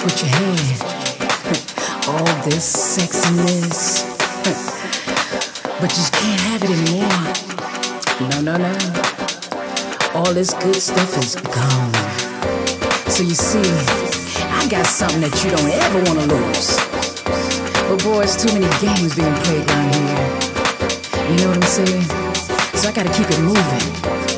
dance with your hands. All this sexiness, but you can't have it anymore. No, no, no. All this good stuff is gone. So you see, I got something that you don't ever want to lose. But boy, it's too many games being played down here. You know what I'm saying? So I gotta keep it moving.